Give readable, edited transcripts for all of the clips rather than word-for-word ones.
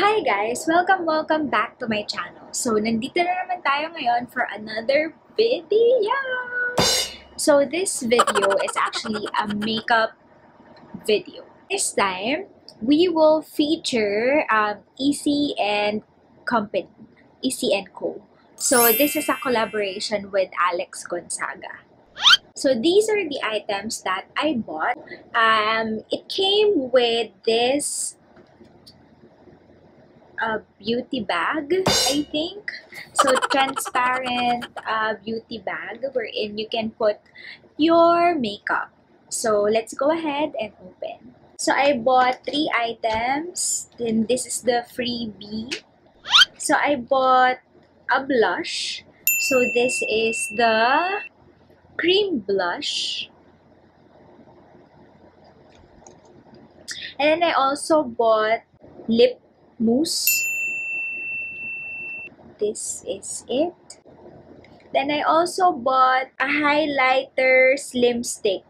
Hi guys! Welcome back to my channel. So, nandito na naman tayo ngayon for another video! So, this video is actually a makeup video. This time, we will feature Issy and Company. Issy and Co. So, this is a collaboration with Alex Gonzaga. So, these are the items that I bought. It came with this a beauty bag, I think. So, transparent beauty bag wherein you can put your makeup. So, let's go ahead and open. So, I bought 3 items. Then, this is the freebie. So, I bought a blush. So, this is the cream blush. And then, I also bought lip mousse. This is it. Then I also bought a highlighter slim stick.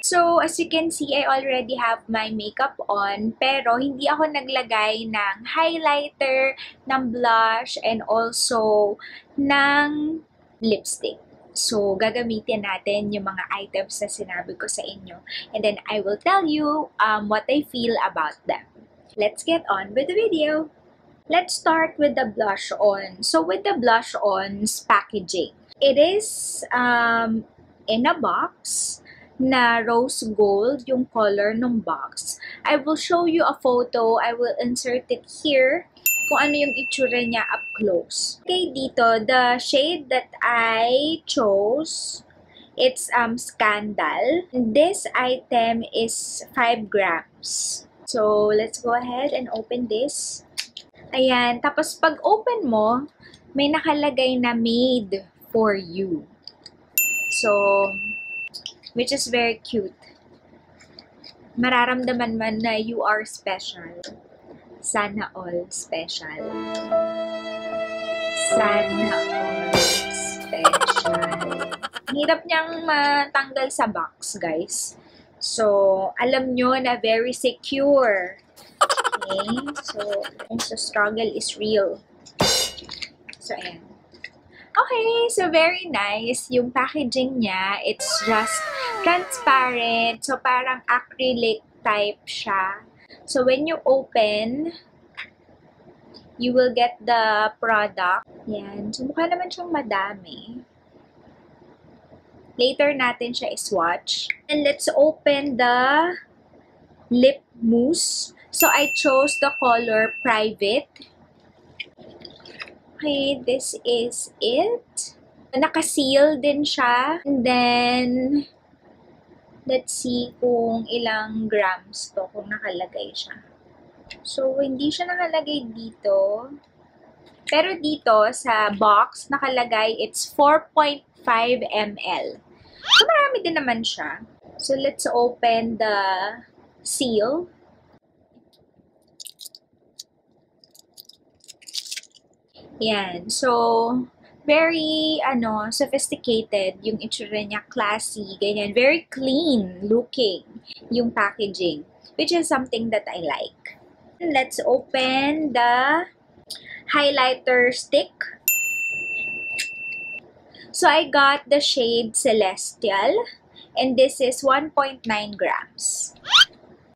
So as you can see, I already have my makeup on, pero hindi ako naglagay ng highlighter, ng blush, and also ng lipstick. So gagamitin natin yung mga items na sinabi ko sa inyo, and then I will tell you what I feel about them. Let's get on with the video. Let's start with the blush on. So with the blush on's packaging, it is in a box na rose gold yung color ng box. I will show you a photo. I will insert it here kung ano yung itsura niya up close. Okay, dito, the shade that I chose, it's Scandal. This item is 5 grams. So, let's go ahead and open this. Ayan. Tapos, pag open mo, may nakalagay na made for you. So, which is very cute. Mararamdaman man na you are special. Sana all special. Sana all special. Hirap niyang matanggal sa box, guys. So, alam nyo na very secure. Okay? So, the struggle is real. So, ayan. Okay, so very nice. Yung packaging niya, it's just transparent. So, parang acrylic type siya. So, when you open, you will get the product. Ayan. So, mukha naman siyang madami. Later natin siya swatch. And let's open the lip mousse. So, I chose the color Private. Okay, this is it. Naka-seal din siya. And then, let's see kung ilang grams to, kung nakalagay siya. So, hindi siya nakalagay dito. Pero dito, sa box, nakalagay it's 4.5 ml. So, marami din naman siya. So, let's open the seal. Yan. So, very, sophisticated yung itsura niya. Classy, ganyan. Very clean looking yung packaging, which is something that I like. Let's open the highlighter stick. So, I got the shade Celestial, and this is 1.9 grams.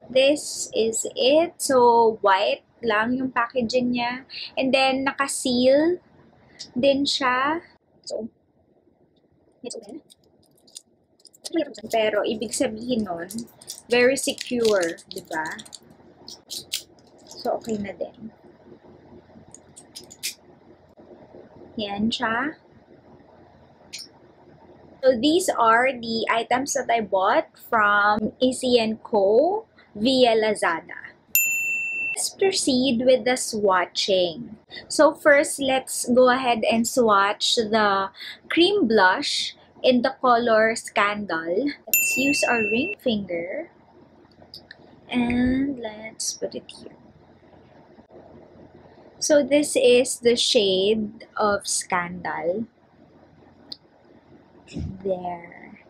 This is it. So, white lang yung packaging niya. And then, naka-seal din siya. So, pero, ibig sabihin nun, very secure, di ba? So, okay na din. Yan siya. So, these are the items that I bought from Issy and Co. via Lazada. Let's proceed with the swatching. So, first, let's go ahead and swatch the cream blush in the color Scandal. Let's use our ring finger. And let's put it here. So, this is the shade of Scandal. There.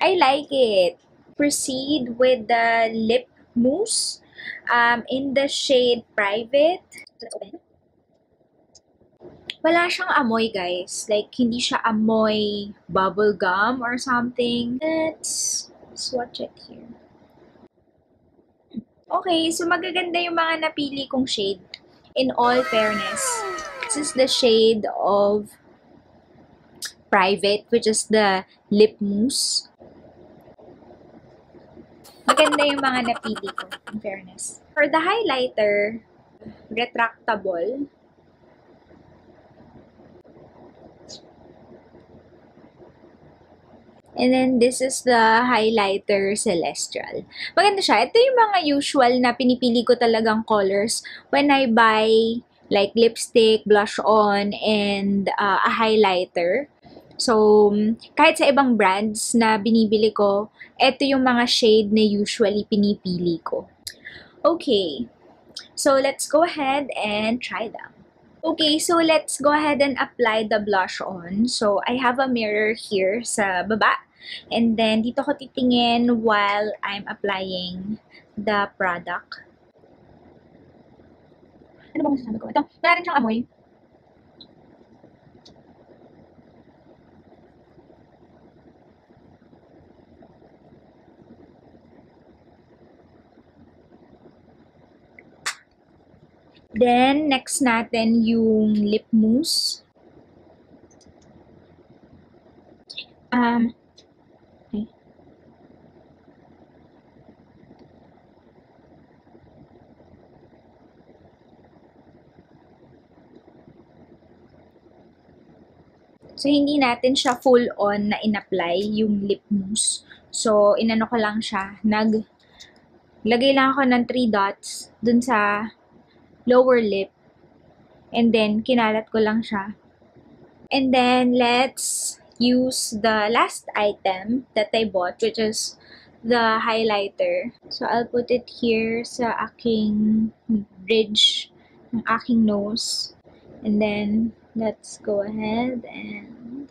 I like it. Proceed with the lip mousse. in the shade Private. Let's open. Wala siyang amoy, guys. Like, hindi siya amoy bubble gum or something. Let's swatch it here. Okay, so magaganda yung mga napili kong shade. In all fairness, this is the shade of Private, which is the lip mousse. Maganda yung mga napili ko, in fairness. For the highlighter, retractable. And then, this is the highlighter Celestial. Maganda siya. Ito yung mga usual na pinipili ko talagang colors when I buy like lipstick, blush on, and a highlighter. So, kahit sa ibang brands na binibili ko, ito yung mga shade na usually pinipili ko. Okay. So, let's go ahead and try them. Okay, so let's go ahead and apply the blush on. So, I have a mirror here sa baba. And then, dito ko titingin while I'm applying the product. Ano bang masasabi ko? Ito, wala rin siyang amoy. Then, next natin yung lip mousse. Okay. So, hindi natin siya full-on na in-apply yung lip mousse. So, inano ko lang siya. Lagay lang ako ng 3 dots dun sa lower lip, and then kinalat ko lang siya. And then, let's use the last item that I bought, which is the highlighter. So, I'll put it here sa aking bridge, ng aking nose. And then, let's go ahead and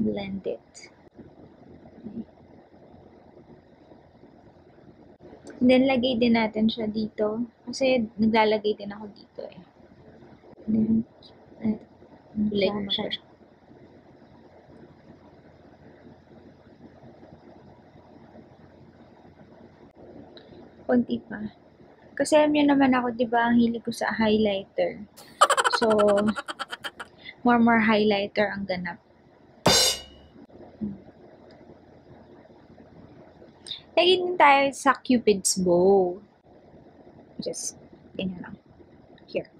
blend it. And then, lagay din natin siya dito. Kasi, naglalagay din ako dito eh. And then, blend mo siya. Kunti pa. Kasi, alam nyo naman ako, diba, ang hilig ko sa highlighter. So, more highlighter ang ganap. Lagyan din tayo sa Cupid's bow. Just, ganyan lang. Here.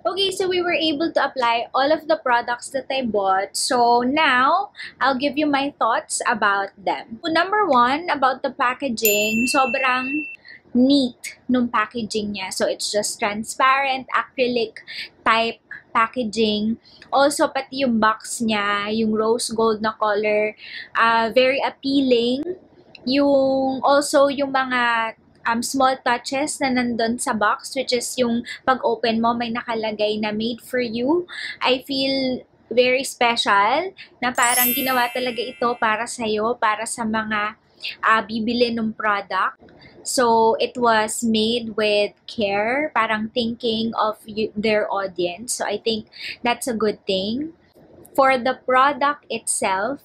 Okay, so we were able to apply all of the products that I bought. So now, I'll give you my thoughts about them. So, number 1, about the packaging. Sobrang neat nung packaging niya. So it's just transparent, acrylic type packaging. Also, pati yung box niya, yung rose gold na color, very appealing. Yung, also, yung mga small touches na nandun sa box, which is yung pag-open mo, may nakalagay na made for you. I feel very special na parang ginawa talaga ito para sa'yo, para sa mga bibili ng product. So, it was made with care, parang thinking of their audience. So, I think that's a good thing. For the product itself,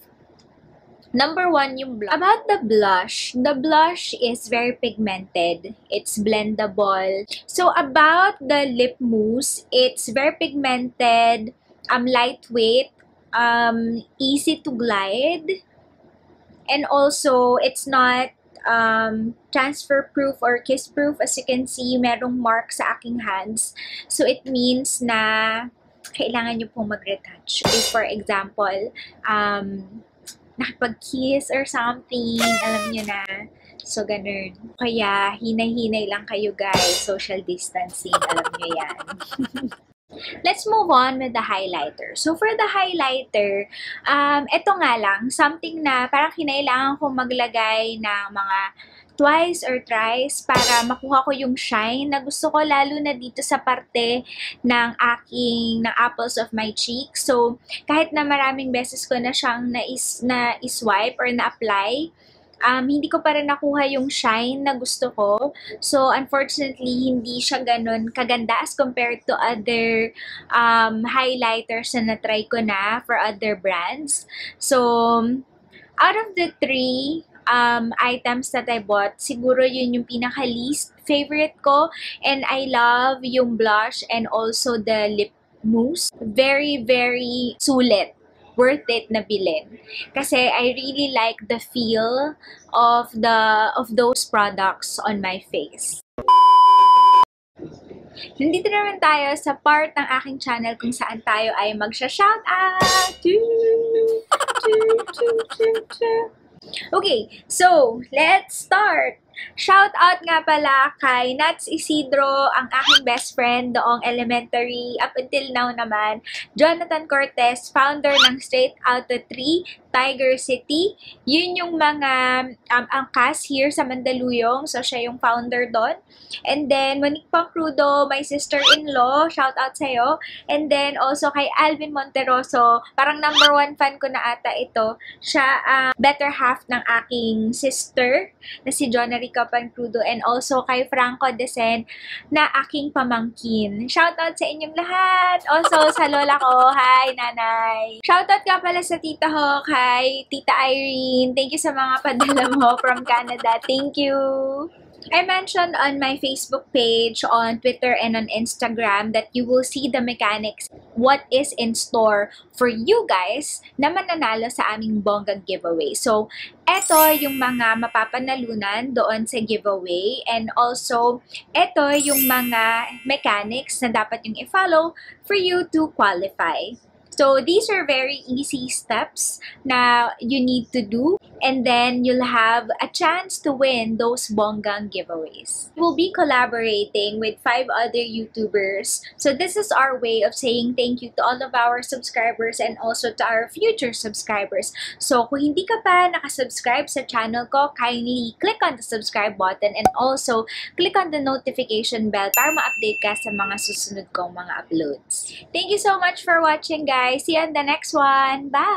number 1, yung blush. About the blush is very pigmented. It's blendable. So, about the lip mousse, it's very pigmented, lightweight, easy to glide. And also, it's not transfer-proof or kiss-proof. As you can see, merong mark sa aking hands. So, it means na kailangan nyo pong mag-retouch. If, for example, nakipag-kiss or something, alam nyo na. So, ganun. Kaya, hinay-hinay lang kayo, guys. Social distancing, alam nyo yan. Let's move on with the highlighter. So, for the highlighter, eto nga lang, something na parang kinailangan kong maglagay ng mga twice or thrice para makuha ko yung shine na gusto ko, lalo na dito sa parte ng aking apples of my cheek. So, kahit na maraming beses ko na siyang na-swipe or na-apply, hindi ko pa rin nakuha yung shine na gusto ko. So, unfortunately, hindi siya ganun kaganda as compared to other highlighters na natry ko na for other brands. So, out of the three items that I bought, siguro yun yung pinaka-least favorite ko. And I love yung blush and also the lip mousse. Very, very sulit. Worth it na bilhin. Kasi I really like the feel of those products on my face. Nandito naman tayo sa part ng aking channel kung saan tayo ay magsha-shoutout. Okay, so let's start! Shoutout nga pala kay Nats Isidro, ang aking best friend noong elementary up until now naman. Jonathan Cortez, founder ng Straight Outta 3, Tiger City. Yun yung mga angkas here sa Mandaluyong. So, siya yung founder doon. And then, Monique Pancrudo, my sister-in-law. Shoutout sa'yo. And then, also kay Alvin Monteroso. Parang #1 fan ko na ata ito. Siya ang better half ng aking sister na si Joanna Rica Pancrudo, and also kay Franco Desen na aking pamangkin. Shoutout sa inyong lahat! Also sa lola ko, hi nanay! Shoutout ka pala sa tita ho, hi Tita Irene! Thank you sa mga padala mo from Canada. Thank you! I mentioned on my Facebook page, on Twitter, and on Instagram that you will see the mechanics, what is in store for you guys na mananalo sa aming bonggang giveaway. So, eto yung mga mapapanalunan doon sa giveaway, and also, eto yung mga mechanics na dapat yung i-follow for you to qualify. So, these are very easy steps na you need to do, and then you'll have a chance to win those bonggang giveaways. We'll be collaborating with 5 other YouTubers. So, this is our way of saying thank you to all of our subscribers and also to our future subscribers. So, kung hindi ka pa nakasubscribe sa channel ko, kindly click on the subscribe button and also click on the notification bell para ma-update ka sa mga susunod kong mga uploads. Thank you so much for watching, guys! See you on the next one. Bye!